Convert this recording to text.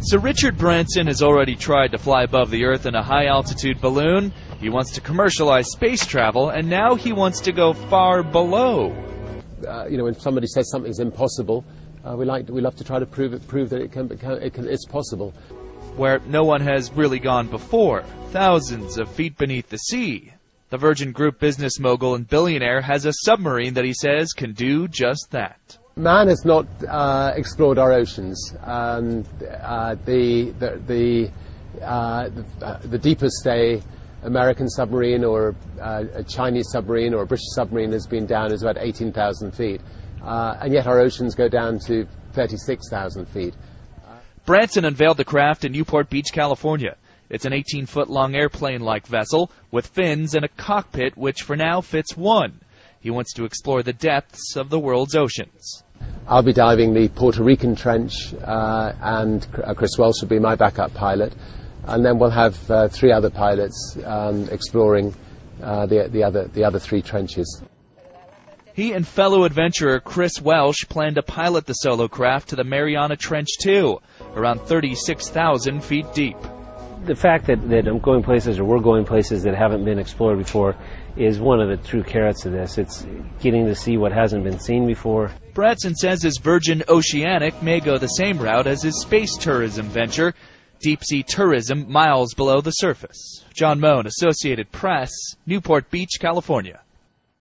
So Richard Branson has already tried to fly above the Earth in a high-altitude balloon. He wants to commercialize space travel, and now he wants to go far below. When somebody says something's impossible, we love to try to prove that it's possible. Where no one has really gone before, thousands of feet beneath the sea. The Virgin Group business mogul and billionaire has a submarine that he says can do just that. Man has not explored our oceans. The deepest a American submarine or a Chinese submarine or a British submarine has been down is about 18,000 feet. And yet our oceans go down to 36,000 feet. Branson unveiled the craft in Newport Beach, California. It's an 18-foot-long airplane-like vessel with fins and a cockpit which for now fits one. He wants to explore the depths of the world's oceans. I'll be diving the Puerto Rican Trench, and Chris Welsh will be my backup pilot. And then we'll have three other pilots exploring the other three trenches. He and fellow adventurer Chris Welsh plan to pilot the solo craft to the Mariana Trench too, around 36,000 feet deep. The fact that I'm going places, or we're going places that haven't been explored before, is one of the true carrots of this. It's getting to see what hasn't been seen before. Branson says his Virgin Oceanic may go the same route as his space tourism venture, deep-sea tourism miles below the surface. John Moen, Associated Press, Newport Beach, California.